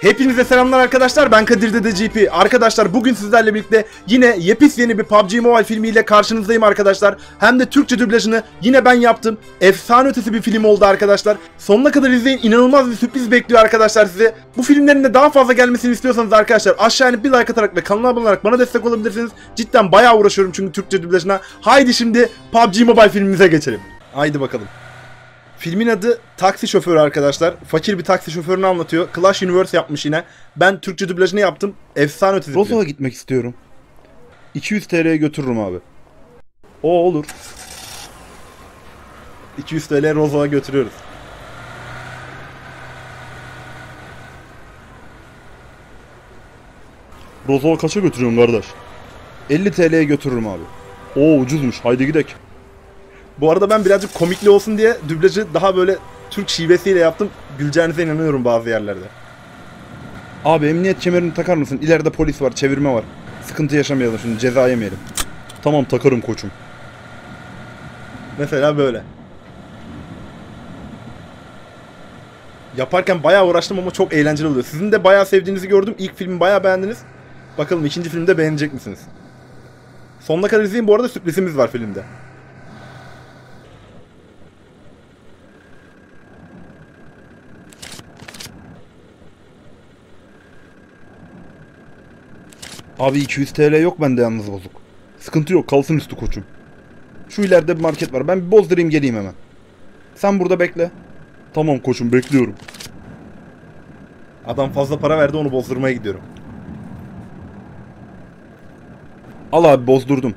Hepinize selamlar arkadaşlar, ben Kadir DedeGP. Arkadaşlar bugün sizlerle birlikte yine yepyeni bir PUBG Mobile filmiyle karşınızdayım arkadaşlar. Hem de Türkçe dublajını yine ben yaptım. Efsane ötesi bir film oldu arkadaşlar. Sonuna kadar izleyin, inanılmaz bir sürpriz bekliyor arkadaşlar sizi. Bu filmlerin de daha fazla gelmesini istiyorsanız arkadaşlar aşağıya inip bir like atarak ve kanala abone olarak bana destek olabilirsiniz. Cidden bayağı uğraşıyorum çünkü Türkçe dublajına. Haydi şimdi PUBG Mobile filmimize geçelim. Haydi bakalım. Filmin adı Taksi Şoförü arkadaşlar. Fakir bir taksi şoförünü anlatıyor. Clash Universe yapmış yine. Ben Türkçe dublajını yaptım. Efsane ötesi. Rozo'ya gitmek istiyorum. 200 TL'ye götürürüm abi. O olur. 200 TL Rozo'ya götürüyoruz. Rozo'ya kaça götürüyorum kardeş? 50 TL'ye götürürüm abi. Oo ucuzmuş. Haydi gidelim. Bu arada ben birazcık komikli olsun diye dublajı daha böyle Türk şivesiyle yaptım. Güleceğinize inanıyorum bazı yerlerde. Abi emniyet kemerini takar mısın? İleride polis var, çevirme var. Sıkıntı yaşamayalım şimdi, ceza yemeyelim. Tamam takarım koçum. Mesela böyle. Yaparken bayağı uğraştım ama çok eğlenceli oluyor. Sizin de bayağı sevdiğinizi gördüm. İlk filmi bayağı beğendiniz. Bakalım ikinci filmde beğenecek misiniz? Sonuna kadar izleyin, bu arada sürprizimiz var filmde. Abi 200 TL yok bende yalnız bozuk. Sıkıntı yok, kalsın üstü koçum. Şu ileride bir market var, ben bir bozdurayım geleyim hemen. Sen burada bekle. Tamam koçum, bekliyorum. Adam fazla para verdi, onu bozdurmaya gidiyorum. Al abi, bozdurdum.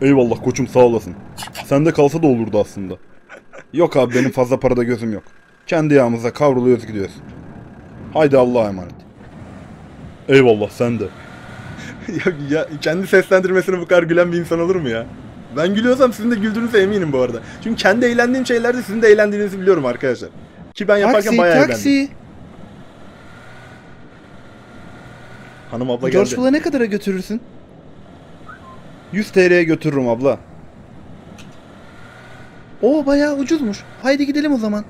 Eyvallah koçum, sağ olasın. Sende kalsa da olurdu aslında. Yok abi, benim fazla parada gözüm yok. Kendi yağımıza kavruluyoruz gidiyoruz. Haydi Allah'a emanet. Eyvallah sen de. ya kendi seslendirmesine bu kadar gülen bir insan olur mu ya? Ben gülüyorsam sizin de güldüğünüze eminim bu arada. Çünkü kendi eğlendiğim şeylerde sizin de eğlendiğinizi biliyorum arkadaşlar. Ki ben yaparken taksi, bayağı taksi eğlendim. Hanım abla geldi. Coşkula ne kadara götürürsün? 100 TL'ye götürürüm abla. Oo bayağı ucuzmuş. Haydi gidelim o zaman.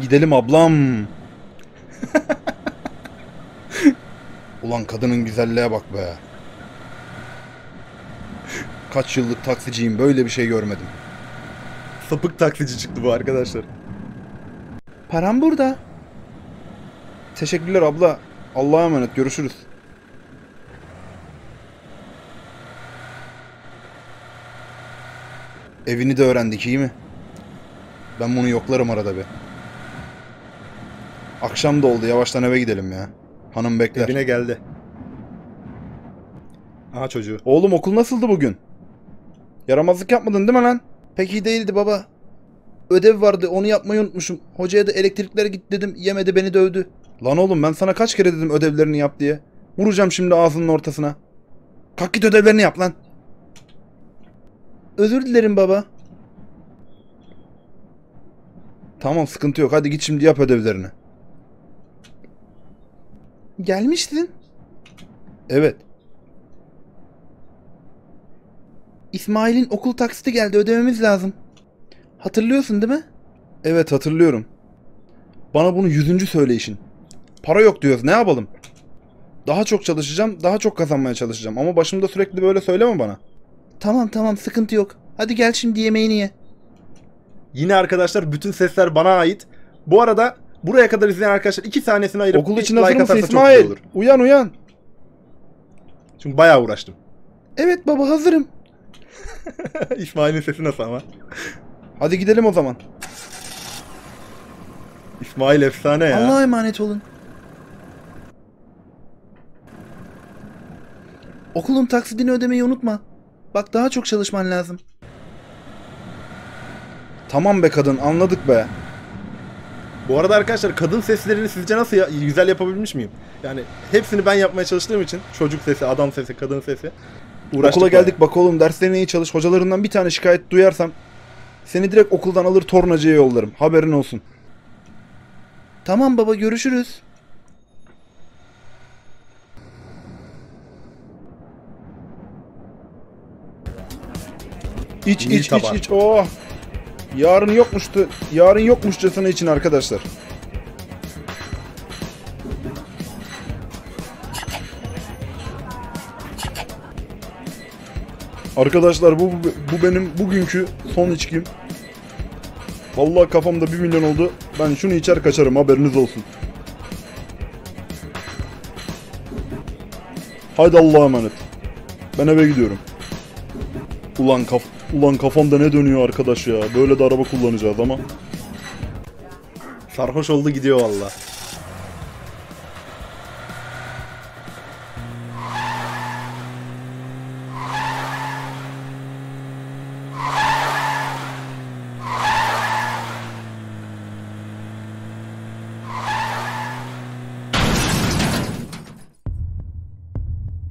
Gidelim ablam. Ulan kadının güzelliğe bak be. Kaç yıllık taksiciyim, böyle bir şey görmedim. Sapık taksici çıktı bu arkadaşlar. Param burada. Teşekkürler abla. Allah'a emanet, görüşürüz. Evini de öğrendik, iyi mi? Ben bunu yoklarım arada bir. Akşam da oldu, yavaştan eve gidelim ya. Hanım bekler. Evine geldi. Aha çocuğu. Oğlum okul nasıldı bugün? Yaramazlık yapmadın değil mi lan? Pek iyi değildi baba. Ödev vardı, onu yapmayı unutmuşum. Hocaya da elektriklere git dedim, yemedi, beni dövdü. Lan oğlum ben sana kaç kere dedim ödevlerini yap diye. Vuracağım şimdi ağzının ortasına. Kalk git ödevlerini yap lan. Özür dilerim baba. Tamam sıkıntı yok, hadi git şimdi yap ödevlerini. Gelmiştin. Evet. İsmail'in okul taksiti geldi, ödememiz lazım. Hatırlıyorsun değil mi? Evet hatırlıyorum. Bana bunu 100. söyleyişin. Para yok diyoruz, ne yapalım? Daha çok çalışacağım, daha çok kazanmaya çalışacağım. Ama başımda sürekli böyle söyleme bana. Tamam sıkıntı yok. Hadi gel şimdi yemeğini ye. Yine arkadaşlar bütün sesler bana ait. Bu arada... Buraya kadar izleyen arkadaşlar 2 tanesini ayırıp okul için hazır mısın İsmail? Uyan. Çünkü bayağı uğraştım. Evet baba hazırım. İsmail'in sesi nasıl ama? Hadi gidelim o zaman. İsmail efsane ya. Allah'a emanet olun. Okulun taksidini ödemeyi unutma. Bak daha çok çalışman lazım. Tamam be kadın, anladık be. Bu arada arkadaşlar kadın seslerini sizce nasıl güzel yapabilmiş miyim? Yani hepsini ben yapmaya çalıştığım için çocuk sesi, adam sesi, kadın sesi uğraştık. Okula geldik bak oğlum, derslerine iyi çalış. Hocalarından bir tane şikayet duyarsam seni direkt okuldan alır tornacıya yollarım. Haberin olsun. Tamam baba görüşürüz. İç. Oh. Yarın yokmuşçasına için arkadaşlar. Arkadaşlar bu benim bugünkü son içkim. Vallahi kafamda 1 milyon oldu. Ben şunu içer kaçarım, haberiniz olsun. Haydi Allah'a emanet. Ben eve gidiyorum. Ulan kafamda ne dönüyor arkadaş ya. Böyle de araba kullanacağız ama. Sarhoş oldu gidiyor vallahi.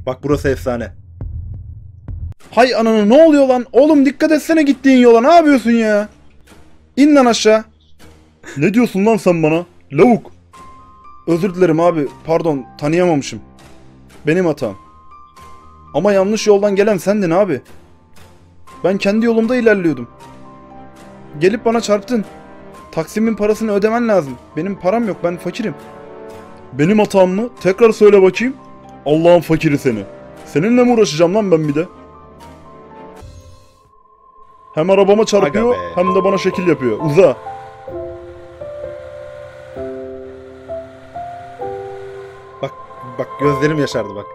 Bak burası efsane. Hay ananı, ne oluyor lan? Oğlum dikkat etsene gittiğin yola, ne yapıyorsun ya? İn lan aşağı. Ne diyorsun lan sen bana? Lavuk. Özür dilerim abi, pardon, tanıyamamışım. Benim hatam. Ama yanlış yoldan gelen sendin abi. Ben kendi yolumda ilerliyordum. Gelip bana çarptın. Taksim'in parasını ödemen lazım. Benim param yok, ben fakirim. Benim hatam mı? Tekrar söyle bakayım. Allah'ın fakiri seni. Seninle mi uğraşacağım lan ben bir de? Hem arabama çarpıyor hem de bana şekil yapıyor. Uza. Bak gözlerim yaşardı bak.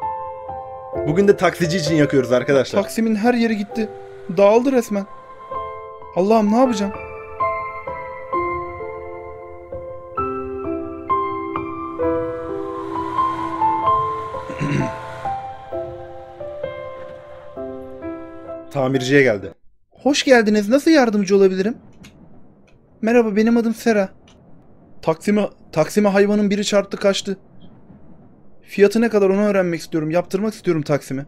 Bugün de taksici için yakıyoruz arkadaşlar. Taksim'in her yeri gitti. Dağıldı resmen. Allah'ım ne yapacağım? Tamirciye geldi. Hoş geldiniz. Nasıl yardımcı olabilirim? Merhaba, benim adım Sera. Taksim'e hayvanın biri çarptı kaçtı. Fiyatı ne kadar onu öğrenmek istiyorum. Yaptırmak istiyorum Taksim'e.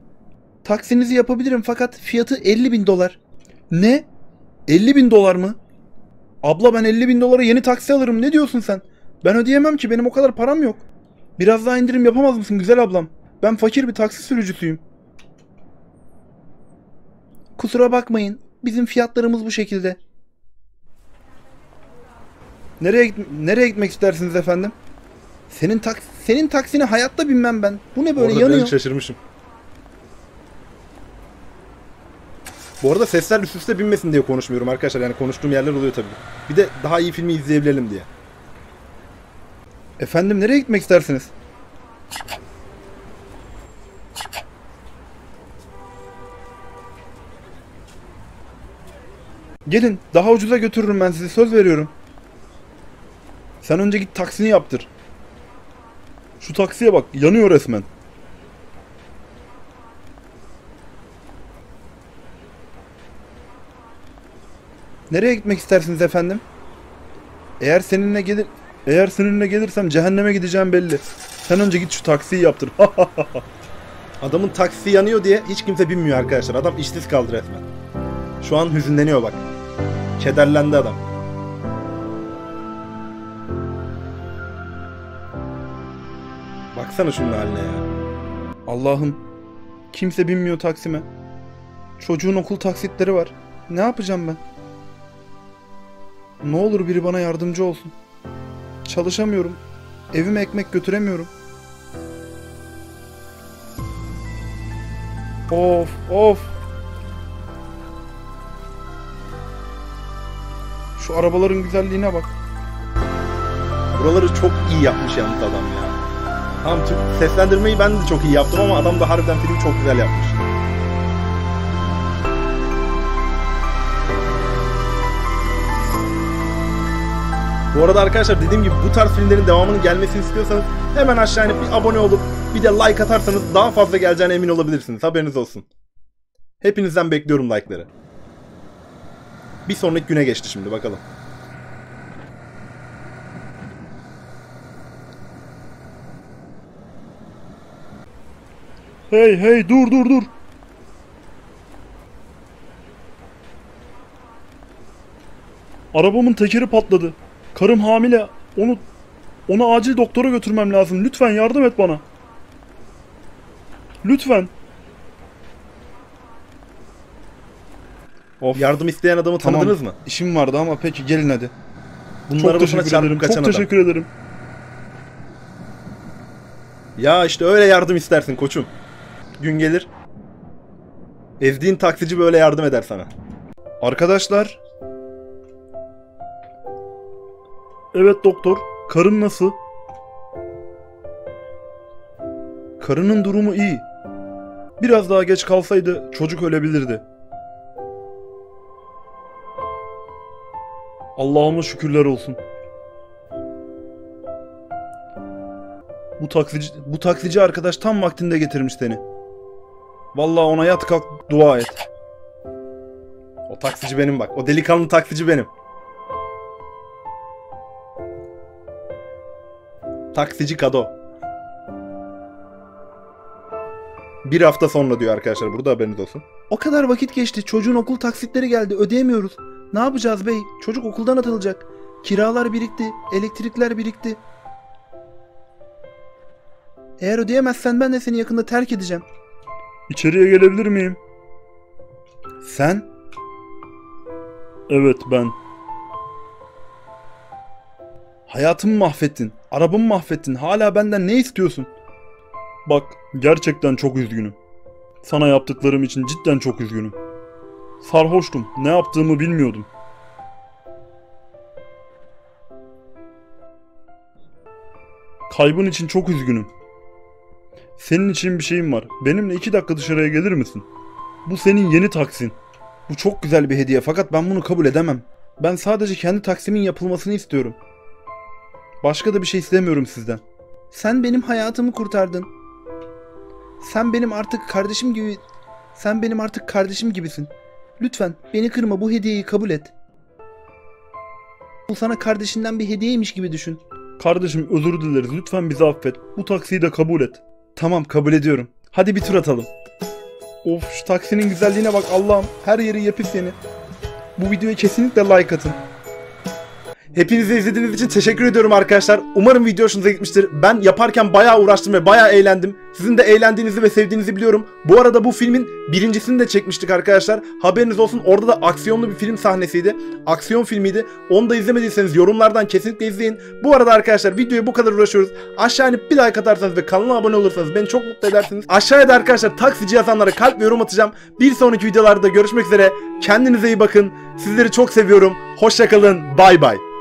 Taksinizi yapabilirim fakat fiyatı 50.000 dolar. Ne? 50.000 dolar mı? Abla ben 50.000 dolara yeni taksi alırım. Ne diyorsun sen? Ben ödeyemem ki. Benim o kadar param yok. Biraz daha indirim yapamaz mısın güzel ablam? Ben fakir bir taksi sürücüsüyüm. Kusura bakmayın. Bizim fiyatlarımız bu şekilde. Nereye gitmek istersiniz efendim? Senin taksine hayatta binmem ben. Bu ne böyle, orada yanıyor. Şaşırmışım. Bu arada sesler üst üste binmesin diye konuşmuyorum arkadaşlar. Yani konuştuğum yerler oluyor tabii. Bir de daha iyi filmi izleyebilelim diye. Efendim nereye gitmek istersiniz? Gelin, daha ucuza götürürüm ben sizi, söz veriyorum. Sen önce git taksini yaptır. Şu taksiye bak, yanıyor resmen. Nereye gitmek istersiniz efendim? Eğer seninle gelirsem cehenneme gideceğim belli. Sen önce git şu taksiyi yaptır. Adamın taksisi yanıyor diye hiç kimse binmiyor arkadaşlar. Adam işsiz kaldı resmen. Şu an hüzünleniyor bak. Kederlendi adam. Baksana şunun haline ya. Allah'ım. Kimse binmiyor Taksim'e. Çocuğun okul taksitleri var. Ne yapacağım ben? Ne olur biri bana yardımcı olsun. Çalışamıyorum. Evime ekmek götüremiyorum. Of. Şu arabaların güzelliğine bak. Buraları çok iyi yapmış yalnız adam ya. Tamam, seslendirmeyi ben de çok iyi yaptım ama adam da harbiden filmi çok güzel yapmış. Bu arada arkadaşlar dediğim gibi bu tarz filmlerin devamının gelmesini istiyorsanız hemen aşağıya bir abone olup bir de like atarsanız daha fazla geleceğine emin olabilirsiniz. Haberiniz olsun. Hepinizden bekliyorum like'ları. Bir sonraki güne geçti şimdi, bakalım. Hey dur. Arabamın tekeri patladı. Karım hamile. Onu acil doktora götürmem lazım. Lütfen yardım et bana. Lütfen. Of. Yardım isteyen adamı tanıdınız mı? İşim vardı ama peki gelin hadi. Bunları başına çağırıp kaçan adam. Çok teşekkür ederim. Ya işte öyle yardım istersin koçum. Gün gelir. Ezdiğin taksici böyle yardım eder sana. Arkadaşlar. Evet doktor. Karın nasıl? Karının durumu iyi. Biraz daha geç kalsaydı çocuk ölebilirdi. Allah'ıma şükürler olsun. Bu taksici arkadaş tam vaktinde getirmiş seni. Vallahi ona yat kalk dua et. O taksici benim bak. O delikanlı taksici benim. Taksici Kado. Bir hafta sonra diyor arkadaşlar. Burada haberiniz olsun. O kadar vakit geçti. Çocuğun okul taksitleri geldi. Ödeyemiyoruz. Ne yapacağız bey? Çocuk okuldan atılacak. Kiralar birikti. Elektrikler birikti. Eğer ödeyemezsen ben de seni yakında terk edeceğim. İçeriye gelebilir miyim? Sen? Evet ben. Hayatımı mahvettin. Arabamı mahvettin. Hala benden ne istiyorsun? Bak gerçekten çok üzgünüm. Sana yaptıklarım için cidden çok üzgünüm. Sarhoştum. Ne yaptığımı bilmiyordum. Kaybın için çok üzgünüm. Senin için bir şeyim var. Benimle 2 dakika dışarıya gelir misin? Bu senin yeni taksin. Bu çok güzel bir hediye fakat ben bunu kabul edemem. Ben sadece kendi taksimin yapılmasını istiyorum. Başka da bir şey istemiyorum sizden. Sen benim hayatımı kurtardın. Sen benim artık kardeşim gibisin. Lütfen beni kırma, bu hediyeyi kabul et. Bu sana kardeşinden bir hediyeymiş gibi düşün. Kardeşim özür dileriz, lütfen bizi affet. Bu taksiyi de kabul et. Tamam kabul ediyorum. Hadi bir tur atalım. Of şu taksinin güzelliğine bak Allah'ım. Her yeri yepyeni. Bu videoya kesinlikle like atın. Hepinizi izlediğiniz için teşekkür ediyorum arkadaşlar. Umarım video hoşunuza gitmiştir. Ben yaparken bayağı uğraştım ve bayağı eğlendim. Sizin de eğlendiğinizi ve sevdiğinizi biliyorum. Bu arada bu filmin birincisini de çekmiştik arkadaşlar. Haberiniz olsun, orada da aksiyonlu bir film sahnesiydi. Aksiyon filmiydi. Onu da izlemediyseniz yorumlardan kesinlikle izleyin. Bu arada arkadaşlar videoya bu kadar uğraşıyoruz. Aşağıya bir like atarsanız ve kanala abone olursanız beni çok mutlu edersiniz. Aşağıya da arkadaşlar taksici yazanlara kalp ve yorum atacağım. Bir sonraki videolarda görüşmek üzere. Kendinize iyi bakın. Sizleri çok seviyorum. Hoşçakalın. Bay bay.